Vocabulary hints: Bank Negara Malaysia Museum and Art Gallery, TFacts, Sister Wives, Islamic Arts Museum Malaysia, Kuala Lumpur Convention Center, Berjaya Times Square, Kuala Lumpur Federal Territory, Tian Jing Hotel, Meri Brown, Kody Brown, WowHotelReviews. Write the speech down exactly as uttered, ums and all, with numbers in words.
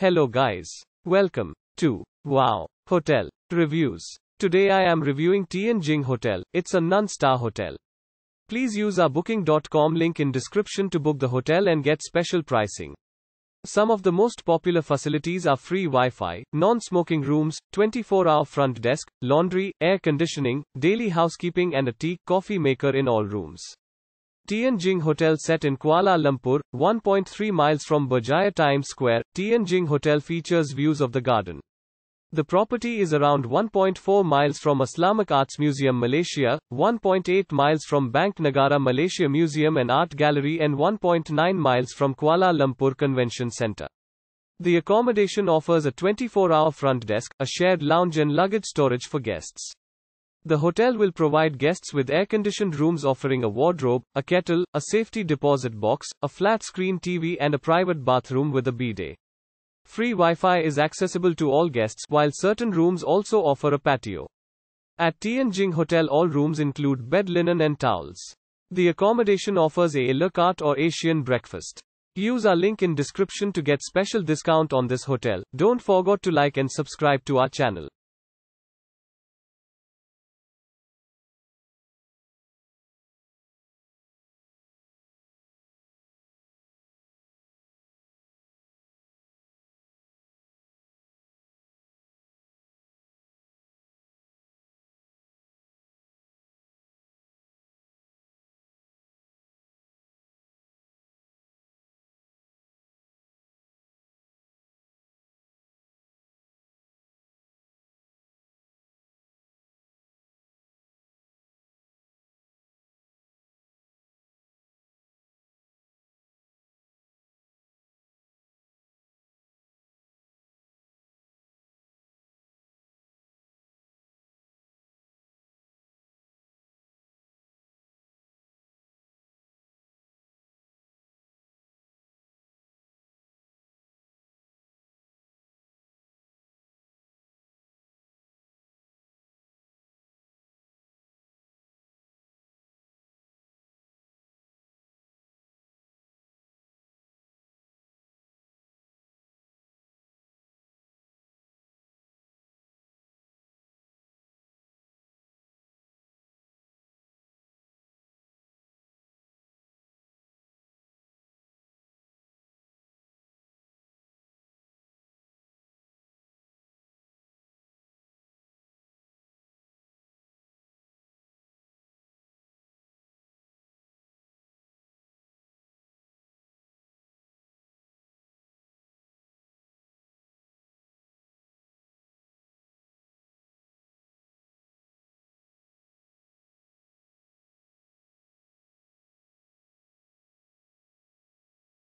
Hello guys. Welcome to Wow Hotel Reviews. Today I am reviewing Tian Jing Hotel. It's a non-star hotel. Please use our booking dot com link in description to book the hotel and get special pricing. Some of the most popular facilities are free Wi-Fi, non-smoking rooms, twenty-four hour front desk, laundry, air conditioning, daily housekeeping and a tea coffee maker in all rooms. Tian Jing Hotel set in Kuala Lumpur, one point three miles from Berjaya Times Square, Tian Jing Hotel features views of the garden. The property is around one point four miles from Islamic Arts Museum Malaysia, one point eight miles from Bank Negara Malaysia Museum and Art Gallery and one point nine miles from Kuala Lumpur Convention Center. The accommodation offers a twenty-four hour front desk, a shared lounge and luggage storage for guests. The hotel will provide guests with air-conditioned rooms offering a wardrobe, a kettle, a safety deposit box, a flat-screen T V and a private bathroom with a bidet. Free Wi-Fi is accessible to all guests, while certain rooms also offer a patio. At Tian Jing Hotel all rooms include bed linen and towels. The accommodation offers a la carte or Asian breakfast. Use our link in description to get special discount on this hotel. Don't forget to like and subscribe to our channel.